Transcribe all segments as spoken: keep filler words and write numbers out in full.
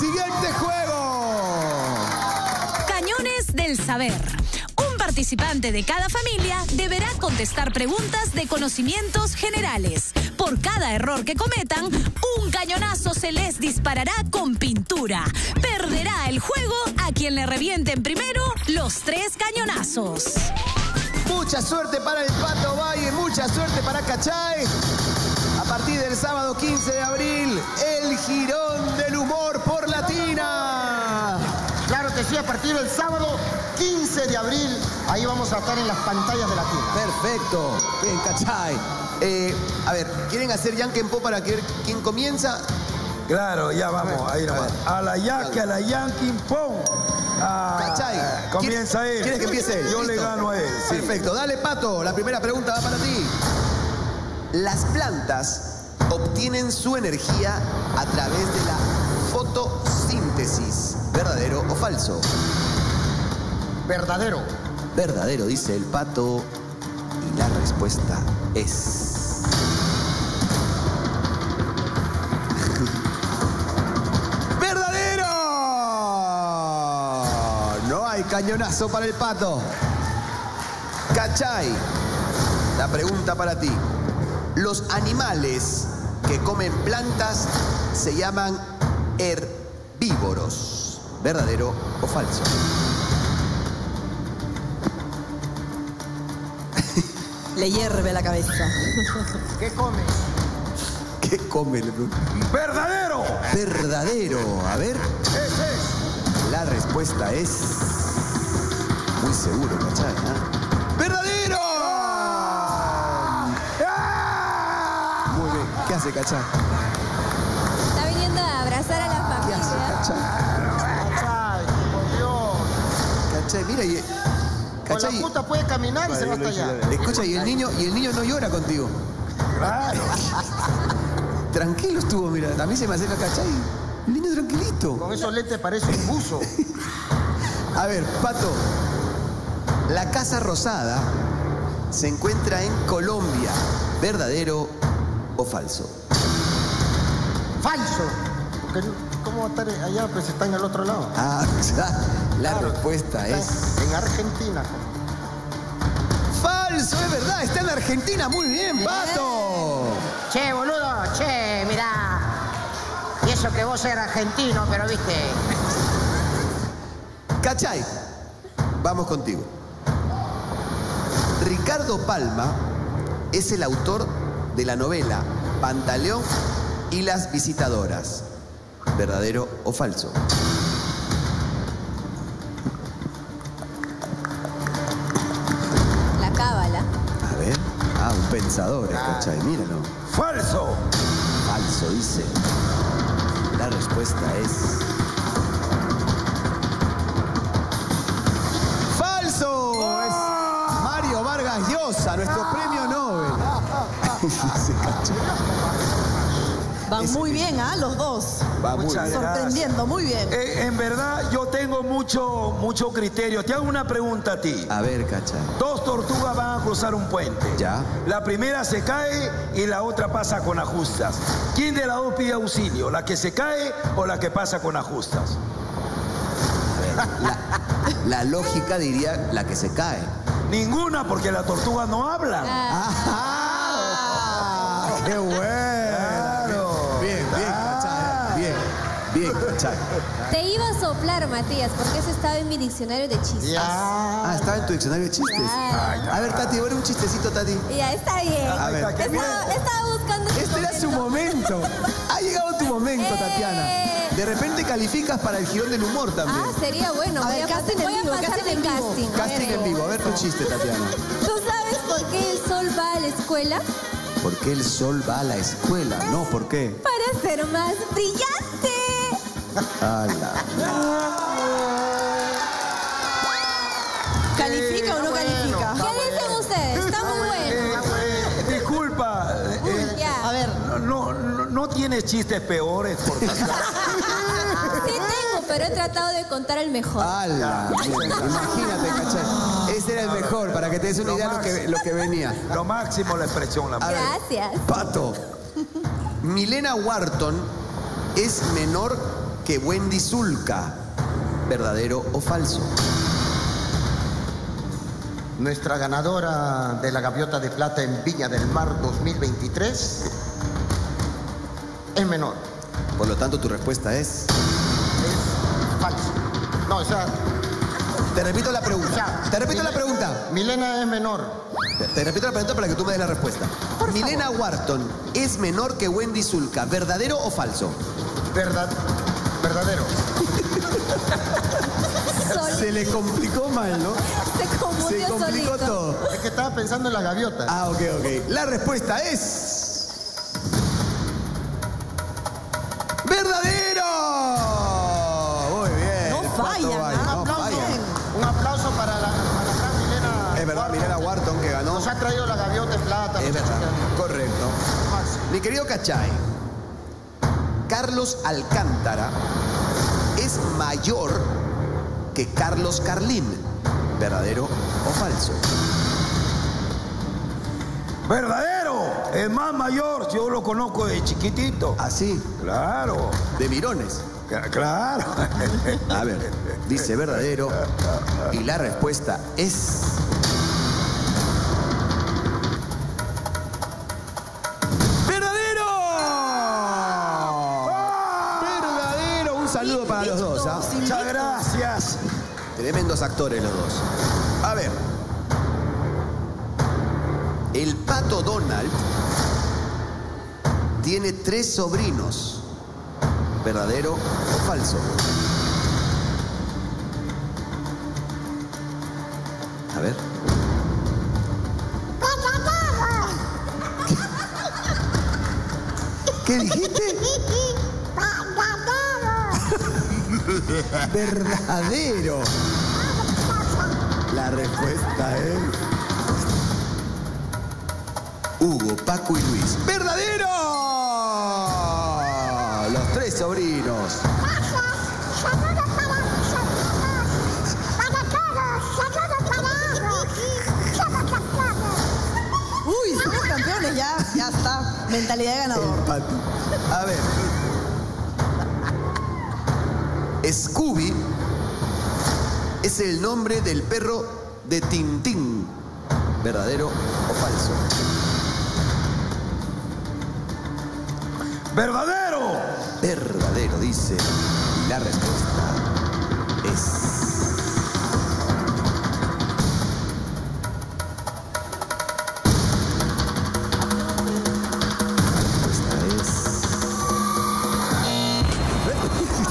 siguiente juego. Cañones del saber. Un participante de cada familia deberá contestar preguntas de conocimientos generales. Por cada error que cometan, un cañonazo se les disparará con pintura. Perderá el juego a quien le revienten primero los tres cañonazos. Mucha suerte para el Pato Ovalle, mucha suerte para Cachay. A partir del sábado quince de abril, el Girón del Humor por Latina. Claro que sí, a partir del sábado quince de abril, ahí vamos a estar en las pantallas de Latina. Perfecto, bien, Cachay. Eh, a ver, ¿quieren hacer yanquempo para que quien comienza? Claro, ya vamos, ahí nomás. A la yaque, a la yanquempo. Ah, Cachay, eh, comienza él. ¿Quieres que empiece él? Yo ¿Listo? le gano a él. Sí. Perfecto, dale, Pato. La primera pregunta va para ti. Las plantas obtienen su energía a través de la fotosíntesis. ¿Verdadero o falso? Verdadero. Verdadero, dice el Pato. Y la respuesta es... ¡verdadero! No hay cañonazo para el Pato. Cachay, la pregunta para ti. Los animales que comen plantas se llaman herbívoros. ¿Verdadero o falso? Le hierve la cabeza. ¿Qué come? ¿Qué come? ¡Verdadero! Verdadero. A ver. Ese es. La respuesta es... muy seguro, ¿cachai? ¿eh? ¡Verdadero! ¿Qué hace Cachay? Está viniendo a abrazar a la familia. ¿Qué hace Cachay? Cachay, por Dios. Cachay, mira y... Cachay, con la puta puede caminar y se va hasta allá. Escucha, y el niño, y el niño no llora contigo. Claro. Tranquilo estuvo, mira. A mí se me acerca Cachay. El niño tranquilito. Con esos lentes parece un buzo. A ver, Pato. La Casa Rosada se encuentra en Colombia. ¿Verdadero o falso? Falso. Porque, ¿cómo va a estar allá? Pues está en el otro lado. Ah, la claro, respuesta es... en Argentina. Falso, es verdad. Está en Argentina. Muy bien, Pato. Che, boludo. Che, mirá. Y eso que vos eras argentino, pero viste. Cachay, vamos contigo. Ricardo Palma es el autor de la novela Pantaleón y las visitadoras. ¿Verdadero o falso? La cábala. A ver. Ah, un pensador, ¿cachai? Míralo. ¡Falso! Falso, dice. La respuesta es... ¡falso! ¡Oh! Es Mario Vargas Llosa, nuestro ¡ah! Premio Nobel. Se cachó. Van es muy bien, ¿ah? ¿eh? Los dos. Va muy bien. Sorprendiendo, muy bien. Eh, en verdad, yo tengo mucho, mucho criterio. Te hago una pregunta a ti. A ver, Cachay. Dos tortugas van a cruzar un puente. Ya. La primera se cae y la otra pasa con ajustas. ¿Quién de las dos pide auxilio? ¿La que se cae o la que pasa con ajustas? A ver, la, la lógica diría la que se cae. Ninguna, porque las tortugas no hablan. Ah. Ajá. ¡Qué bueno! Claro, bien, bien, Cachay. Bien, bien, Cachay. Te iba a soplar, Matías, porque eso estaba en mi diccionario de chistes. Ya. Ah, estaba en tu diccionario de chistes. Ya. A ver, Tati, a ver un chistecito, Tati. Ya, está bien. A ver, estaba, estaba buscando. Este era su momento. Ha llegado tu momento, Tatiana. De repente calificas para el Girón del Humor también. Ah, sería bueno. A ver, casting en vivo, casting en vivo. Casting en vivo. A ver tu chiste, Tatiana. ¿Tú sabes por qué el sol va a la escuela? ¿Por qué el sol va a la escuela? No, ¿por qué? Para ser más brillante. ¡Hala! ¿Califica o no califica? Bueno, ¿qué dicen ustedes? Está muy bueno. Eh, eh, disculpa. Eh, Uy, yeah. A ver. No, no, no tienes chistes peores, por favor. Sí tengo, pero he tratado de contar el mejor. ¡Hala! Imagínate, Cachay. Ese era el mejor, para que te des una idea lo que, lo que venía. Lo máximo la expresión. La Gracias. Pato, Milena Warton es menor que Wendy Sulca, ¿verdadero o falso? Nuestra ganadora de la Gaviota de Plata en Viña del Mar dos mil veintitrés es menor. Por lo tanto, tu respuesta es... es falso. No, o sea... Te repito la pregunta. O sea, te repito Milena, la pregunta. Milena es menor. Te, te repito la pregunta para que tú me des la respuesta. Por Milena favor. Warton es menor que Wendy Sulca. ¿Verdadero o falso? Verdad... Verdadero. Se le complicó mal, ¿no? Se confundió. Se complicó solito. Todo. Es que estaba pensando en las gaviotas. Ah, ok, ok. La respuesta es... ¡verdadero! Muy bien. No falla, ¿no? No, no falla. Un aplauso para la, para la gran Milena. Es verdad, Warton. Milena Warton, que ganó. Nos ha traído la gaviota de plata. Es verdad. Que... correcto. Mi querido Cachay, Carlos Alcántara es mayor que Carlos Carlín. ¿Verdadero o falso? ¡Verdadero! Es más mayor, yo lo conozco de chiquitito. ¿Ah, sí? Claro. ¿De mirones? Claro. A ver, dice verdadero y la respuesta es... para los dos, ¿ah? Muchas gracias. Tremendos actores los dos. A ver. El Pato Donald tiene tres sobrinos. ¿Verdadero o falso? A ver. ¿Qué dijiste? Verdadero. La respuesta es... Hugo, Paco y Luis. ¡Verdadero! Los tres sobrinos. Saludos para todos. Para todos. Saludos para todos. Somos campeones. Uy, somos campeones. Ya, ya está. Mentalidad de ganador. Empate. A ver. Scooby es el nombre del perro de Tintín. ¿Verdadero o falso? ¡Verdadero! Verdadero, dice. Y la respuesta es... La respuesta es...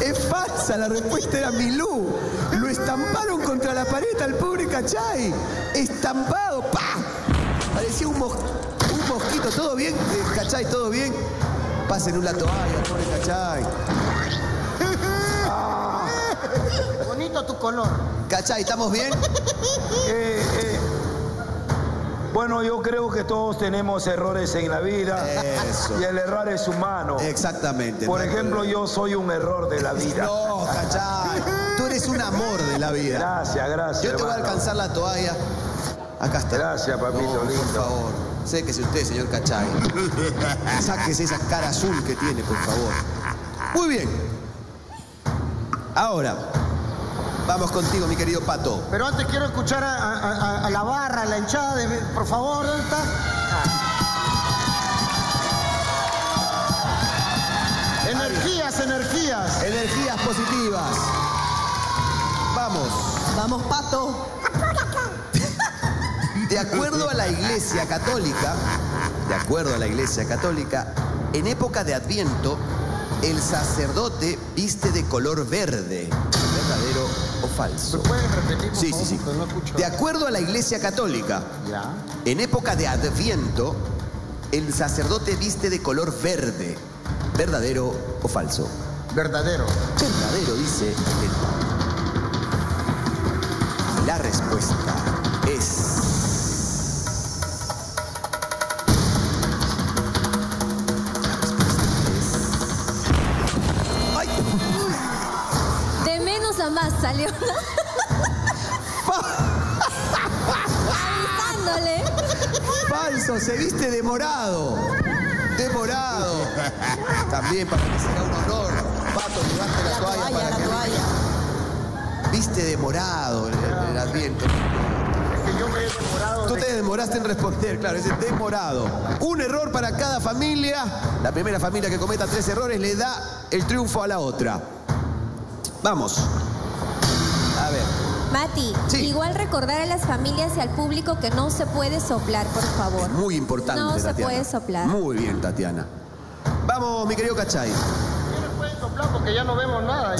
Es falsa, la respuesta era Milú. Lo estamparon contra la pared al pobre Cachay. Estampado, ¡pah! Parecía un, mos un mosquito. ¿Todo bien? Cachay, ¿todo bien? Pásenle una toalla, pobre Cachay. Ah. Bonito tu color. Cachay, ¿estamos bien? Eh, eh. Bueno, yo creo que todos tenemos errores en la vida. Eso. Y el errar es humano. Exactamente. Por ejemplo, yo soy un error de la vida. No, Cachay. Tú eres un amor de la vida. Gracias, gracias. Yo te hermano. Voy a alcanzar la toalla. Acá está. Gracias, papito. No, lindo. Por favor, séquese usted, señor Cachay. Sáquese esa cara azul que tiene, por favor. Muy bien. Ahora... vamos contigo, mi querido Pato. Pero antes quiero escuchar a, a, a, a la barra, a la hinchada, de, por favor, ¿dónde está? Ah. Energías, energías. Energías positivas. Vamos. Vamos, Pato. De acuerdo a la Iglesia Católica, de acuerdo a la Iglesia Católica, en época de Adviento, el sacerdote viste de color verde. ¿Verdadero o falso? ¿Puedes repetir? Sí, sí, sí. De acuerdo a la Iglesia Católica, ya. En época de Adviento, el sacerdote viste de color verde. ¿Verdadero o falso? Verdadero. Verdadero, dice el... La respuesta es... más salió. Avisándole. Falso, se viste de morado. De morado. También para que sea un honor. Pato, llevaste la, la toalla, toalla para la que toalla. Viste de morado el, el, el Adviento. Yo me he demorado. Tú te demoraste en responder, claro, es demorado. Un error para cada familia. La primera familia que cometa tres errores le da el triunfo a la otra. Vamos. A ver. Mati, sí. Igual recordar a las familias y al público que no se puede soplar, por favor. Es muy importante, No Tatiana. se puede soplar. Muy bien, Tatiana. Vamos, mi querido Cachay. Porque ya no vemos nada.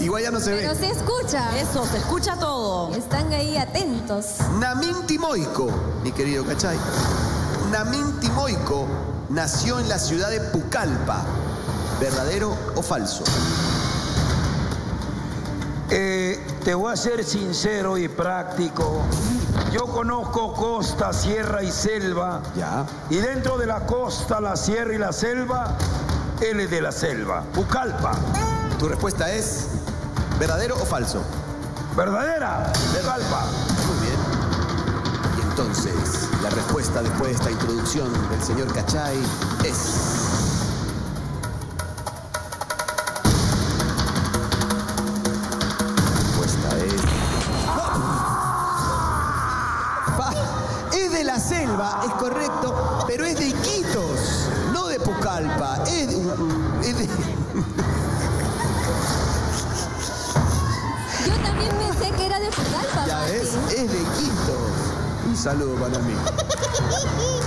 Igual ya no se ve. Pero se escucha. Eso, se escucha todo. Están ahí atentos. Namin Timoico, mi querido Cachay. Namin Timoico nació en la ciudad de Pucallpa. ¿Verdadero o falso? Eh, te voy a ser sincero y práctico. Yo conozco costa, sierra y selva. Ya. Y dentro de la costa, la sierra y la selva... L de la selva, Pucallpa. ¿Tu respuesta es verdadero o falso? Verdadera, Pucallpa. Muy bien. Y entonces, la respuesta después de esta introducción del señor Cachay es... La respuesta es... ¡Ah! Es de la selva, es correcto, pero es de Iquitos. Pucallpa, es de, es de... Yo también pensé que era de Pucallpa. Ya ves, es de Iquitos. Un saludo para mí.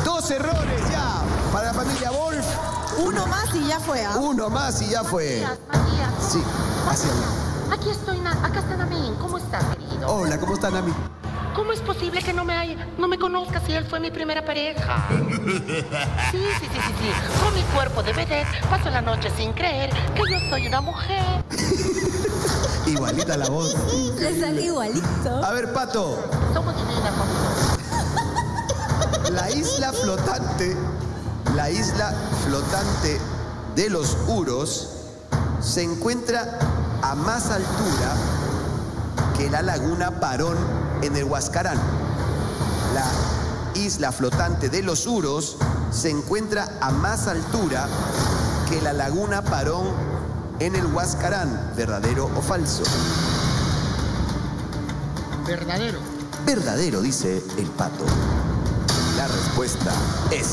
Dos errores ya para la familia Wolf. Uno más y ya fue. ¿eh? Uno más y ya fue. Matías, Matías. Sí, hacia allá. Aquí estoy, acá está Namin. ¿Cómo estás, querido? Hola, ¿cómo está Namin? ¿Cómo es posible que no me haya, no me conozca si él fue mi primera pareja? Sí, sí, sí, sí, sí. Con mi cuerpo de vedette paso la noche sin creer que yo soy una mujer. Igualita la voz. Le sale igualito. A ver, Pato. Somos divinas, Pato. La isla flotante, la isla flotante de los Uros se encuentra a más altura que la laguna Parón en el Huascarán. La isla flotante de los Uros se encuentra a más altura que la laguna Parón en el Huascarán. ¿Verdadero o falso? Verdadero. Verdadero, dice el Pato. La respuesta es...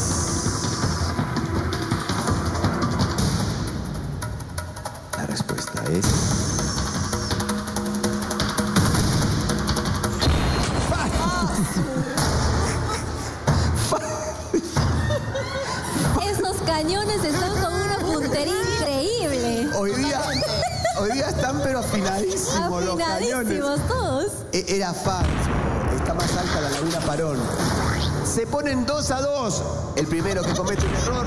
La respuesta es... Cañones están con una puntería increíble. Hoy día, hoy día están pero afinadísimos, afinadísimos los cañones. Todos. E era falso. Está más alta la laguna Parón. Se ponen dos a dos. El primero que comete un error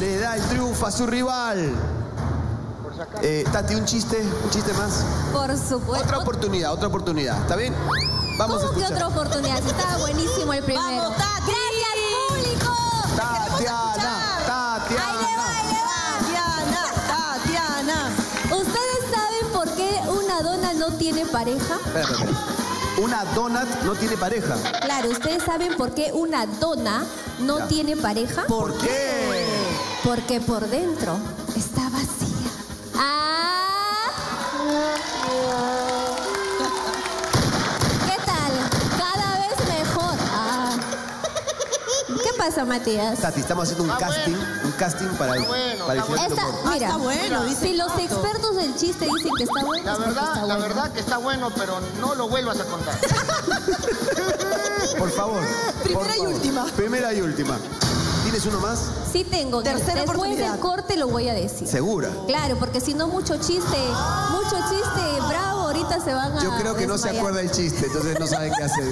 le da el triunfo a su rival. Eh, Tati, un chiste, un chiste más. Por supuesto. Otra oportunidad, otra oportunidad. ¿Está bien? Vamos a escuchar. ¿Cómo que otra oportunidad? Estaba buenísimo el primero. ¡Vamos, Tati! ¡Gracias, público! Tatiana. ¿No tiene pareja? Espera, espera. Una donut no tiene pareja. Claro, ¿ustedes saben por qué una dona no ya. tiene pareja? ¿Por qué? Porque por dentro está vacía. ¡Ah! ¿Qué tal? Cada vez mejor. Ah. ¿Qué pasa, Matías? Tati, estamos haciendo un casting, un casting para el... Está bueno, está bueno. Mira, ah, está bueno, dice si los expertos del chiste dicen que está bueno, la verdad, está bueno. La verdad que está bueno, pero no lo vuelvas a contar. Por favor. Primera por y favor. última. Primera y última. ¿Tienes uno más? Sí tengo. Tercera Después del corte lo voy a decir. ¿Segura? Claro, porque si no, mucho chiste, mucho chiste, bravo, ahorita se van a... Yo creo que desmayar. No se acuerda el chiste, entonces no saben qué hacer.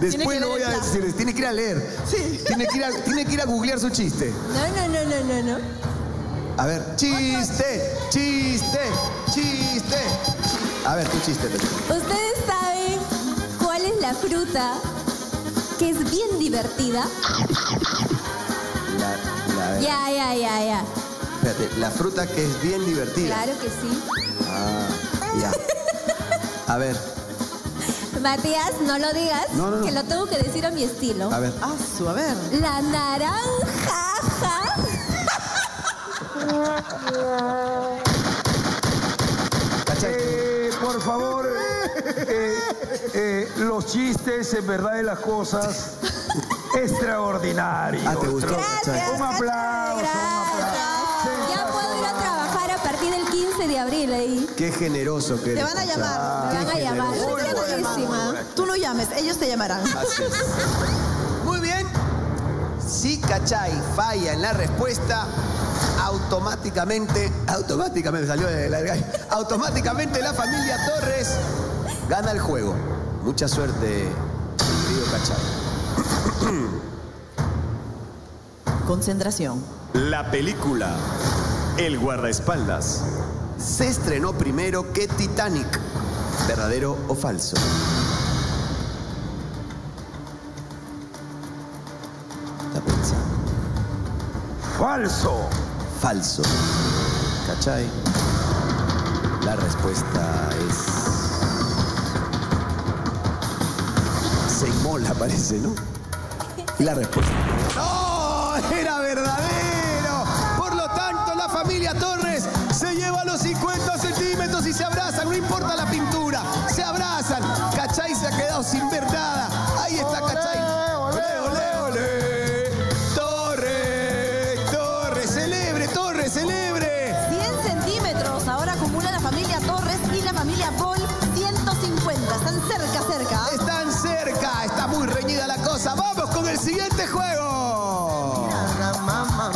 Después lo voy a decir. Tiene que ir a leer. Sí. Tiene que ir a, tiene que ir a googlear su chiste. No, no, no, no, no, no. A ver, chiste, chiste, chiste. A ver, tu chiste. ¿Ustedes saben cuál es la fruta que es bien divertida? La, la, ya, ya, ya, ya. Espérate, la fruta que es bien divertida. Claro que sí. Ah, ya. A ver. Matías, no lo digas, no, no, no. que lo tengo que decir a mi estilo. A ver. Ah, su, a ver. La naranja. Ja. Eh, por favor, eh, eh, los chistes en verdad de las cosas extraordinarios. Ah, ¿te gustó? Gracias, un aplauso, gracias. Un aplauso. De abril ahí. Qué generoso que eres. Te van a llamar. Ah, te van a llamar. Muy buena, muy Tú no llames, ellos te llamarán. Así es. Muy bien. Si Cachay falla en la respuesta, automáticamente, automáticamente, salió de la automáticamente la familia Torres gana el juego. Mucha suerte, querido Cachay. Concentración. La película El Guardaespaldas se estrenó primero que Titanic. ¿Verdadero o falso? La prensa. ¡Falso! Falso. ¿Cachay? La respuesta es... Se inmola, parece, ¿no? La respuesta... ¡No! ¡Era verdadero! Por lo tanto, la familia Torres... Se lleva los cincuenta centímetros y se abrazan, no importa la pintura, se abrazan. Cachay se ha quedado sin ver nada. Ahí está Cachay. Olé, olé, olé, olé. Torres, Torres, celebre, Torres, celebre. cien centímetros, ahora acumula la familia Torres y la familia Bol ciento cincuenta. Están cerca, cerca. Están cerca, está muy reñida la cosa. Vamos con el siguiente juego.